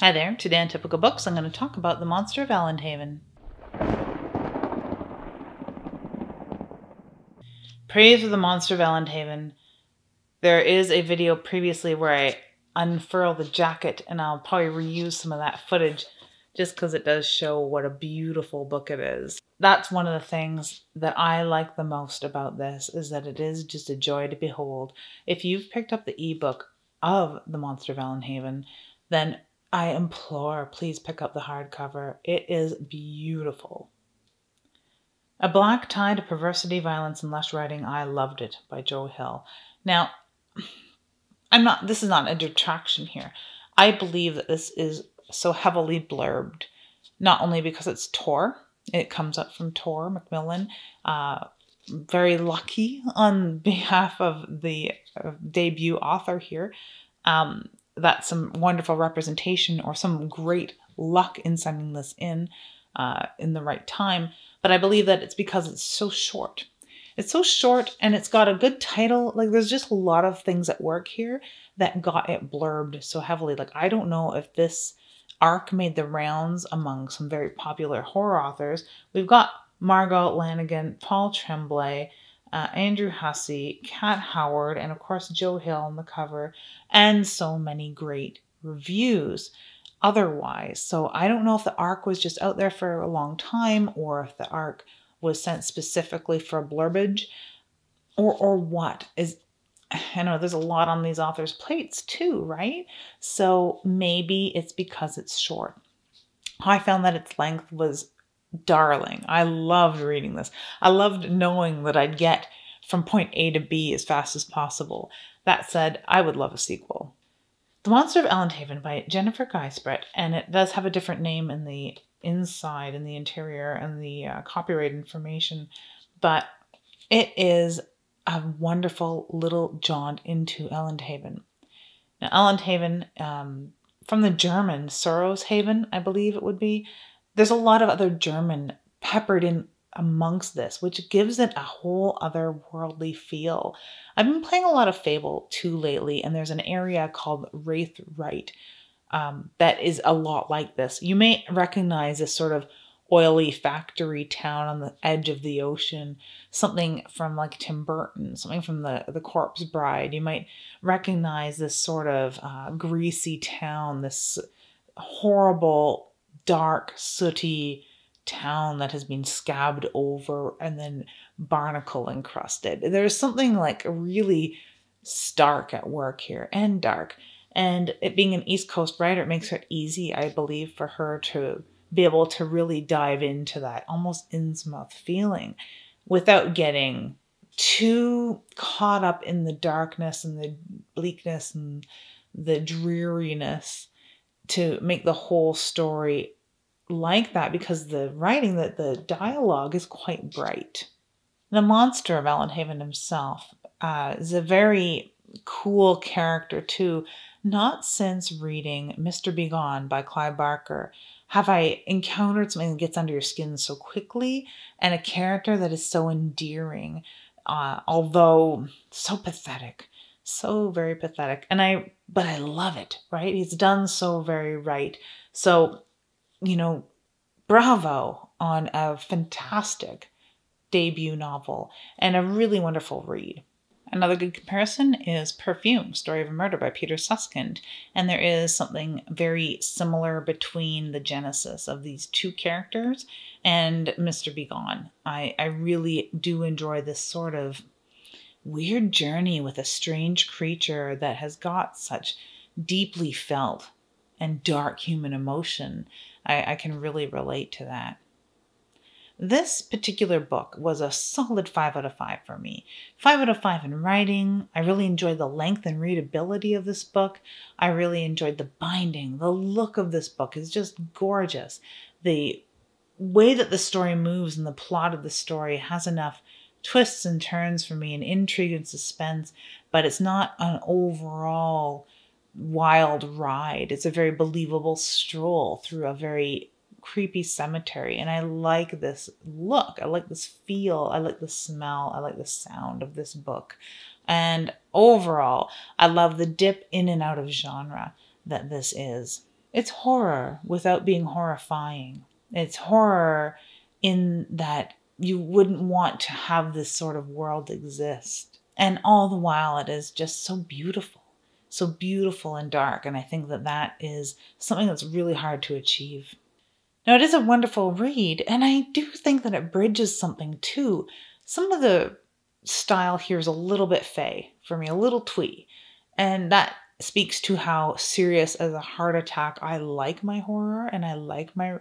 Hi there, today on Typical Books I'm going to talk about The Monster of Elendhaven. Praise of the Monster of Elendhaven. There is a video previously where I unfurl the jacket, and I'll probably reuse some of that footage just because it does show what a beautiful book it is. That's one of the things that I like the most about this, is that it is just a joy to behold. If you've picked up the ebook of The Monster of Elendhaven, then I implore, please pick up the hardcover. It is beautiful. A Black Tide of Perversity, Violence, and Lush Writing. I Loved It by Joe Hill. Now, this is not a detraction here. I believe that this is so heavily blurbed, not only because it's Tor, it comes up from Tor Macmillan, very lucky on behalf of the debut author here, that's some wonderful representation or some great luck in sending this in the right time. But I believe that it's because it's so short. It's so short and it's got a good title. Like, there's just a lot of things at work here that got it blurbed so heavily. Like, I don't know if this arc made the rounds among some very popular horror authors. We've got Margot Lanagan, Paul Tremblay, Andrew Hussey, Kat Howard, and of course Joe Hill on the cover, and so many great reviews otherwise. So I don't know if the arc was just out there for a long time, or if the arc was sent specifically for blurbage, or what is. I know there's a lot on these authors' plates too, right? So maybe it's because it's short. I found that its length was darling. I loved reading this. I loved knowing that I'd get from point A to B as fast as possible. That said, I would love a sequel. The Monster of Elendhaven by Jennifer Giesbrecht, and it does have a different name in the inside, in the interior, and the copyright information, but it is a wonderful little jaunt into Elendhaven. Now, Elendhaven, from the German, Sorrowshaven, I believe it would be. There's a lot of other German peppered in amongst this, which gives it a whole other worldly feel. I've been playing a lot of Fable too lately, and there's an area called Wraith Rite that is a lot like this. You may recognize this sort of oily factory town on the edge of the ocean, something from like Tim Burton, something from the Corpse Bride. You might recognize this sort of greasy town, this horrible, dark, sooty town that has been scabbed over and then barnacle encrusted. There's something like really stark at work here, and dark. And it being an East Coast writer, it makes it easy, I believe, for her to be able to really dive into that almost Innsmouth feeling without getting too caught up in the darkness and the bleakness and the dreariness to make the whole story like that, because the writing, that the dialogue is quite bright. The Monster of Elendhaven himself is a very cool character too. Not since reading Mr. Be Gone by Clive Barker have I encountered something that gets under your skin so quickly, and a character that is so endearing, although so pathetic. So very pathetic, but I love it, right? He's done so very right. So, you know, bravo on a fantastic debut novel and a really wonderful read. Another good comparison is Perfume, Story of a Murder by Peter Suskind. And there is something very similar between the genesis of these two characters and Mr. Be Gone. I really do enjoy this sort of weird journey with a strange creature that has got such deeply felt and dark human emotion. I can really relate to that. This particular book was a solid 5 out of 5 for me. 5 out of 5 in writing. I really enjoyed the length and readability of this book. I really enjoyed the binding. The look of this book is just gorgeous. The way that the story moves and the plot of the story has enough twists and turns for me, and intrigue and suspense, but it's not an overall wild ride. It's a very believable stroll through a very creepy cemetery, and I like this look. I like this feel. I like the smell. I like the sound of this book, and overall, I love the dip in and out of genre that this is. It's horror without being horrifying. It's horror in that you wouldn't want to have this sort of world exist. And all the while it is just so beautiful and dark. And I think that that is something that's really hard to achieve. Now, it is a wonderful read, and I do think that it bridges something too. Some of the style here is a little bit fey for me, a little twee. And that speaks to how serious as a heart attack I like my horror and I like my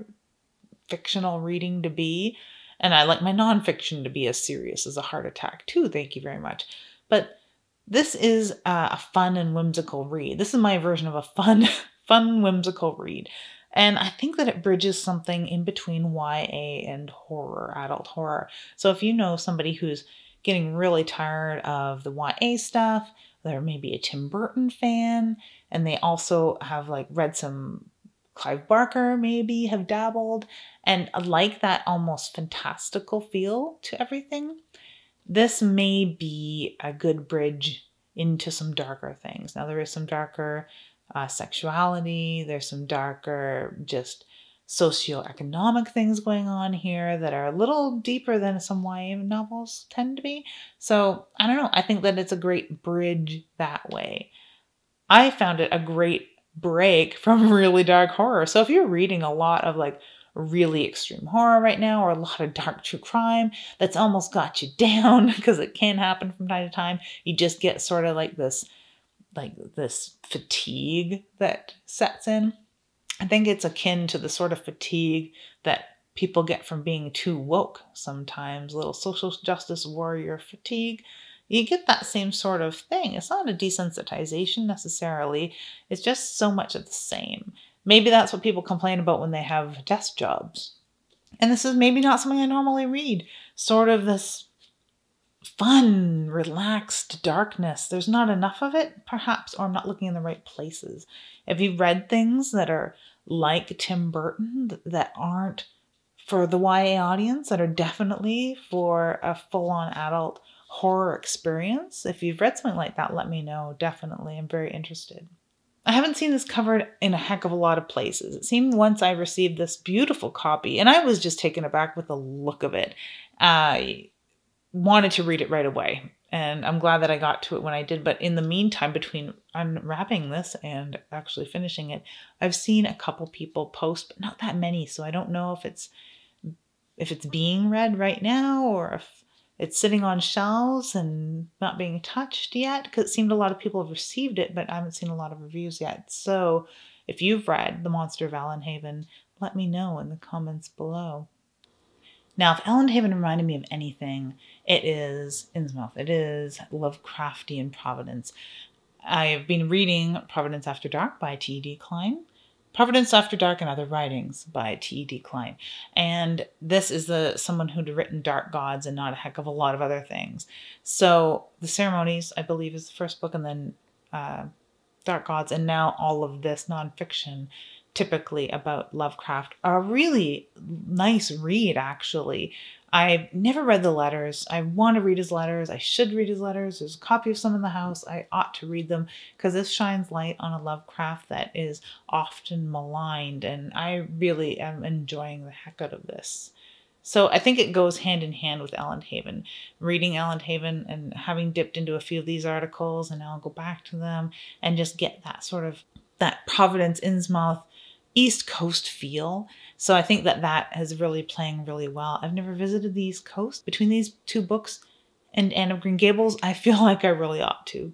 fictional reading to be. And I like my nonfiction to be as serious as a heart attack too, thank you very much. But this is a fun and whimsical read. This is my version of a fun whimsical read. And I think that it bridges something in between YA and horror, adult horror. So if you know somebody who's getting really tired of the YA stuff, they're maybe a Tim Burton fan, and they also have like read some Clive Barker, maybe have dabbled, and like that almost fantastical feel to everything, this may be a good bridge into some darker things. Now, there is some darker sexuality, there's some darker just socioeconomic things going on here that are a little deeper than some YA novels tend to be. So I don't know, I think that it's a great bridge that way. I found it a great break from really dark horror. So if you're reading a lot of like really extreme horror right now, or a lot of dark true crime that's almost got you down, because it can happen from time to time, you just get sort of like this fatigue that sets in. I think it's akin to the sort of fatigue that people get from being too woke sometimes, little social justice warrior fatigue. You get that same sort of thing. It's not a desensitization necessarily. It's just so much of the same. Maybe that's what people complain about when they have desk jobs. And this is maybe not something I normally read. Sort of this fun, relaxed darkness. There's not enough of it, perhaps, or I'm not looking in the right places. If you've read things that are like Tim Burton, that aren't for the YA audience, that are definitely for a full-on adult horror experience, if you've read something like that, let me know. Definitely, I'm very interested. I haven't seen this covered in a heck of a lot of places. It seemed once I received this beautiful copy, and I was just taken aback with the look of it. I wanted to read it right away, and I'm glad that I got to it when I did. But in the meantime, between unwrapping this and actually finishing it, I've seen a couple people post, but not that many. So I don't know if it's being read right now, or if it's sitting on shelves and not being touched yet, because it seemed a lot of people have received it, but I haven't seen a lot of reviews yet. So if you've read The Monster of Elendhaven, let me know in the comments below. Now, if Elendhaven reminded me of anything, it is Innsmouth. It is Lovecraftian Providence. I have been reading Providence After Dark by T.E.D. Klein. Providence After Dark and Other Writings by T.E.D. Klein. And this is someone who'd written Dark Gods and not a heck of a lot of other things. So The Ceremonies, I believe, is the first book, and then Dark Gods, and now all of this nonfiction, typically about Lovecraft. A really nice read, actually. I've never read the letters. I want to read his letters. I should read his letters. There's a copy of some in the house. I ought to read them, because this shines light on a Lovecraft that is often maligned, and I really am enjoying the heck out of this. So I think it goes hand in hand with Elendhaven. Reading Elendhaven and having dipped into a few of these articles, and I'll go back to them and just get that sort of that Providence, Innsmouth, East Coast feel. So I think that that is really playing really well. I've never visited the East Coast. Between these two books and Anne of Green Gables, I feel like I really ought to.